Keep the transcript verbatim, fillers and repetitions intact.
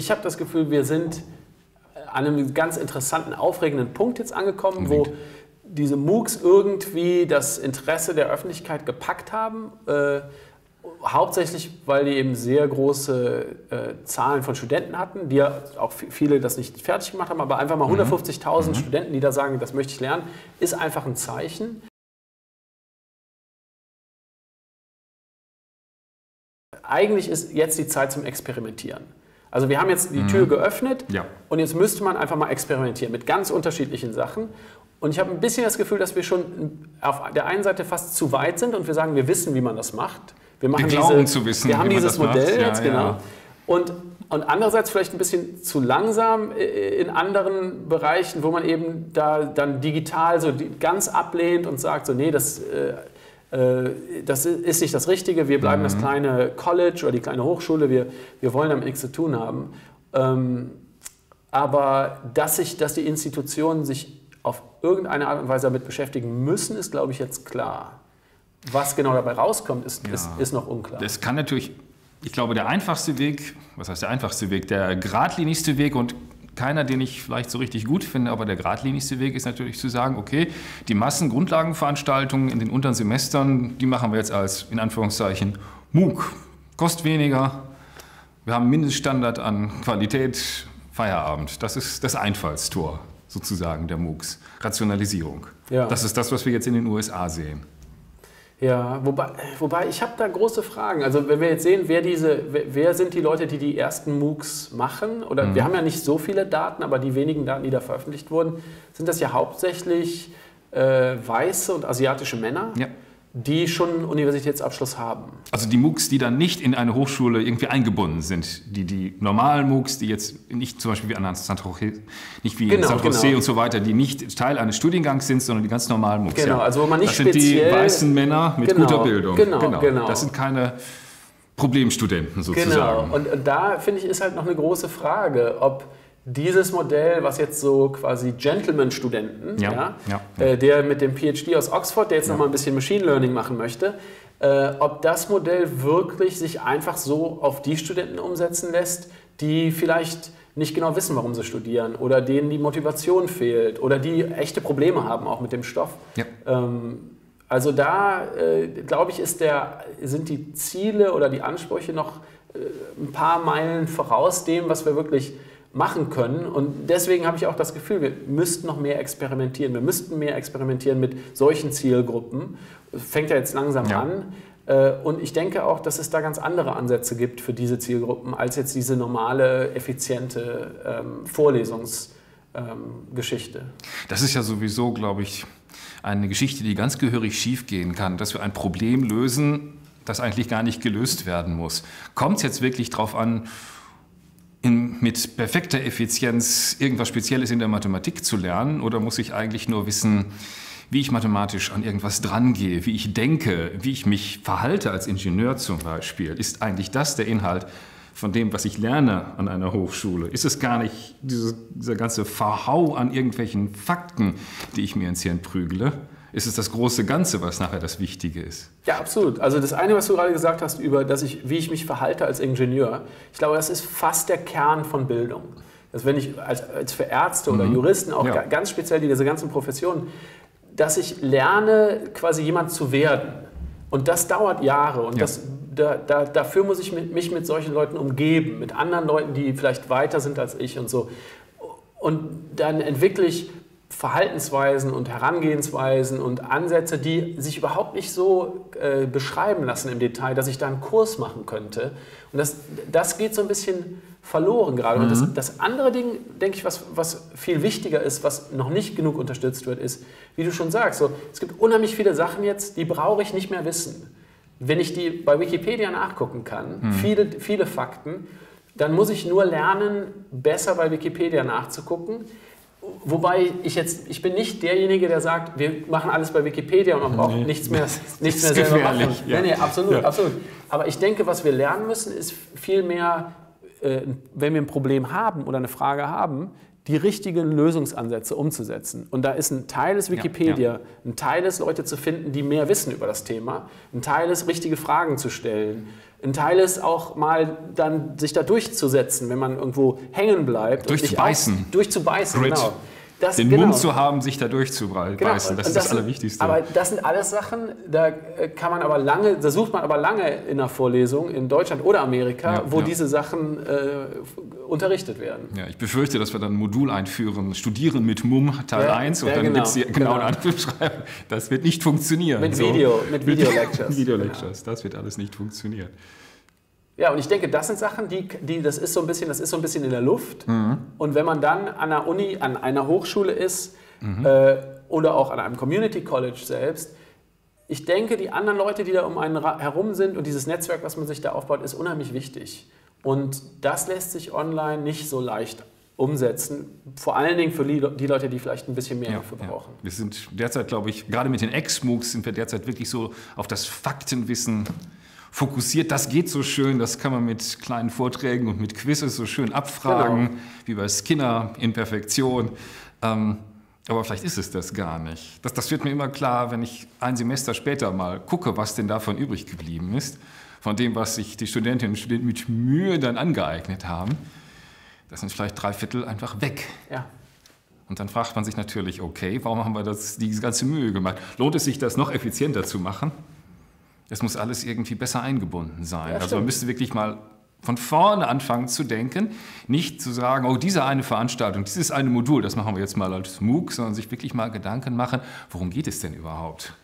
ich habe das Gefühl, wir sind an einem ganz interessanten, aufregenden Punkt jetzt angekommen, wo diese MOOCs irgendwie das Interesse der Öffentlichkeit gepackt haben, äh, hauptsächlich, weil die eben sehr große äh, Zahlen von Studenten hatten, die ja auch viele das nicht fertig gemacht haben, aber einfach mal mhm. hundertfünfzigtausend mhm. Studenten, die da sagen, das möchte ich lernen, ist einfach ein Zeichen. Eigentlich ist jetzt die Zeit zum Experimentieren. Also wir haben jetzt die mhm. Tür geöffnet ja. und jetzt müsste man einfach mal experimentieren mit ganz unterschiedlichen Sachen. Und ich habe ein bisschen das Gefühl, dass wir schon auf der einen Seite fast zu weit sind und wir sagen, wir wissen, wie man das macht. Wir, machen wir glauben diese, zu wissen, wir haben wie dieses man das Modell macht. Jetzt, ja, genau. Ja. Und, und andererseits vielleicht ein bisschen zu langsam in anderen Bereichen, wo man eben da dann digital so ganz ablehnt und sagt, so nee, das, äh, das ist nicht das Richtige, wir bleiben mhm. das kleine College oder die kleine Hochschule, wir, wir wollen damit nichts zu tun haben. Ähm, aber dass, ich, dass die Institutionen sich auf irgendeine Art und Weise damit beschäftigen müssen, ist, glaube ich, jetzt klar. Was genau dabei rauskommt, ist, ja. ist, ist noch unklar. Das kann natürlich, ich glaube, der einfachste Weg, was heißt der einfachste Weg, der geradlinigste Weg und keiner, den ich vielleicht so richtig gut finde, aber der geradlinigste Weg ist natürlich zu sagen, okay, die Massengrundlagenveranstaltungen in den unteren Semestern, die machen wir jetzt als, in Anführungszeichen, MOOC. Kostet weniger, wir haben Mindeststandard an Qualität, Feierabend. Das ist das Einfallstor sozusagen der MOOCs, Rationalisierung. Ja. Das ist das, was wir jetzt in den U S A sehen. Ja, wobei, wobei ich habe da große Fragen. Also wenn wir jetzt sehen, wer, diese, wer, wer sind die Leute, die die ersten MOOCs machen? Oder mhm. wir haben ja nicht so viele Daten, aber die wenigen Daten, die da veröffentlicht wurden, sind das ja hauptsächlich äh, weiße und asiatische Männer, ja. die schon einen Universitätsabschluss haben. Also die MOOCs, die dann nicht in eine Hochschule irgendwie eingebunden sind. Die, die normalen MOOCs, die jetzt nicht zum Beispiel wie an San Jose, nicht wie genau, in San Jose genau. und so weiter, die nicht Teil eines Studiengangs sind, sondern die ganz normalen MOOCs. Genau, ja. also wo man nicht speziell... Das sind die weißen Männer mit genau, guter Bildung. Genau, genau, genau. Das sind keine Problemstudenten sozusagen. Genau, und, und da finde ich ist halt noch eine große Frage, ob... Dieses Modell, was jetzt so quasi Gentleman-Studenten, ja, ja, ja, ja. Äh, der mit dem PhD aus Oxford, der jetzt ja. nochmal ein bisschen Machine Learning machen möchte, äh, ob das Modell wirklich sich einfach so auf die Studenten umsetzen lässt, die vielleicht nicht genau wissen, warum sie studieren oder denen die Motivation fehlt oder die echte Probleme haben auch mit dem Stoff. Ja. Ähm, also da, äh, glaube ich, ist der, sind die Ziele oder die Ansprüche noch äh, ein paar Meilen voraus dem, was wir wirklich machen können. Und deswegen habe ich auch das Gefühl, wir müssten noch mehr experimentieren. Wir müssten mehr experimentieren mit solchen Zielgruppen. Fängt ja jetzt langsam ja. an. Und ich denke auch, dass es da ganz andere Ansätze gibt für diese Zielgruppen, als jetzt diese normale, effiziente ähm, Vorlesungs-Geschichte. Ähm, das ist ja sowieso, glaube ich, eine Geschichte, die ganz gehörig schiefgehen kann, dass wir ein Problem lösen, das eigentlich gar nicht gelöst werden muss. Kommt es jetzt wirklich darauf an, In, mit perfekter Effizienz irgendwas Spezielles in der Mathematik zu lernen, oder muss ich eigentlich nur wissen, wie ich mathematisch an irgendwas drangehe, wie ich denke, wie ich mich verhalte als Ingenieur zum Beispiel? Ist eigentlich das der Inhalt von dem, was ich lerne an einer Hochschule? Ist es gar nicht diese, dieser ganze Verhau an irgendwelchen Fakten, die ich mir ins Hirn prügle? Ist es das große Ganze, was nachher das Wichtige ist? Ja, absolut. Also das eine, was du gerade gesagt hast, über dass ich, wie ich mich verhalte als Ingenieur, ich glaube, das ist fast der Kern von Bildung. Dass wenn ich als, als für Ärzte oder mhm. Juristen, auch ja. ganz speziell diese ganzen Professionen, dass ich lerne, quasi jemand zu werden. Und das dauert Jahre. Und ja. das, da, da, dafür muss ich mit, mich mit solchen Leuten umgeben, mit anderen Leuten, die vielleicht weiter sind als ich und so. Und dann entwickle ich Verhaltensweisen und Herangehensweisen und Ansätze, die sich überhaupt nicht so äh, beschreiben lassen im Detail, dass ich da einen Kurs machen könnte. Und das, das geht so ein bisschen verloren gerade. Mhm. Und das, das andere Ding, denke ich, was, was viel wichtiger ist, was noch nicht genug unterstützt wird, ist, wie du schon sagst, so, es gibt unheimlich viele Sachen jetzt, die brauche ich nicht mehr wissen. Wenn ich die bei Wikipedia nachgucken kann, mhm. viele, viele Fakten, dann muss ich nur lernen, besser bei Wikipedia nachzugucken. Wobei ich jetzt, ich bin nicht derjenige, der sagt, wir machen alles bei Wikipedia und man braucht nee. nichts mehr, nichts mehr selber machen. Ja. Nee, nee, absolut, ja. absolut. Aber ich denke, was wir lernen müssen, ist vielmehr, äh, wenn wir ein Problem haben oder eine Frage haben, die richtigen Lösungsansätze umzusetzen. Und da ist ein Teil des Wikipedia, ja, ja. ein Teil des Leute zu finden, die mehr wissen über das Thema, ein Teil ist richtige Fragen zu stellen, ein Teil ist auch mal dann sich da durchzusetzen, wenn man irgendwo hängen bleibt. Durchzubeißen. Und durchzubeißen, Grit. Genau. Das, Den genau. Mund zu haben, sich da durchzubeißen, genau. das, das ist das Allerwichtigste. Aber das sind alles Sachen, da kann man aber lange, da sucht man aber lange in einer Vorlesung in Deutschland oder Amerika, ja, wo ja. diese Sachen äh, unterrichtet werden. Ja, ich befürchte, dass wir dann ein Modul einführen, Studieren mit M U M Teil ja, eins und ja, dann genau, gibt's hier genau einen Anruf schreiben. Das wird nicht funktionieren. Mit so. Video, mit Video-Lectures. Video-Lectures, genau. Das wird alles nicht funktionieren. Ja, und ich denke, das sind Sachen, die, die das, ist so ein bisschen, das ist so ein bisschen in der Luft. Mhm. Und wenn man dann an der Uni, an einer Hochschule ist mhm. äh, oder auch an einem Community College selbst, ich denke, die anderen Leute, die da um einen herum sind und dieses Netzwerk, was man sich da aufbaut, ist unheimlich wichtig. Und das lässt sich online nicht so leicht umsetzen, vor allen Dingen für die Leute, die vielleicht ein bisschen mehr ja, dafür brauchen. Ja. Wir sind derzeit, glaube ich, gerade mit den Ex-MOOCs sind wir derzeit wirklich so auf das Faktenwissen fokussiert, das geht so schön, das kann man mit kleinen Vorträgen und mit Quizzes so schön abfragen, genau. wie bei Skinner, Imperfektion. Ähm, aber vielleicht ist es das gar nicht. Das, das wird mir immer klar, wenn ich ein Semester später mal gucke, was denn davon übrig geblieben ist, von dem, was sich die Studentinnen und Studenten mit Mühe dann angeeignet haben. Das sind vielleicht drei Viertel einfach weg. Ja. Und dann fragt man sich natürlich, okay, warum haben wir das, diese ganze Mühe gemacht? Lohnt es sich, das noch effizienter zu machen? Es muss alles irgendwie besser eingebunden sein. Ja, also man müsste wirklich mal von vorne anfangen zu denken, nicht zu sagen, oh, diese eine Veranstaltung, dieses eine Modul, das machen wir jetzt mal als MOOC, sondern sich wirklich mal Gedanken machen, worum geht es denn überhaupt?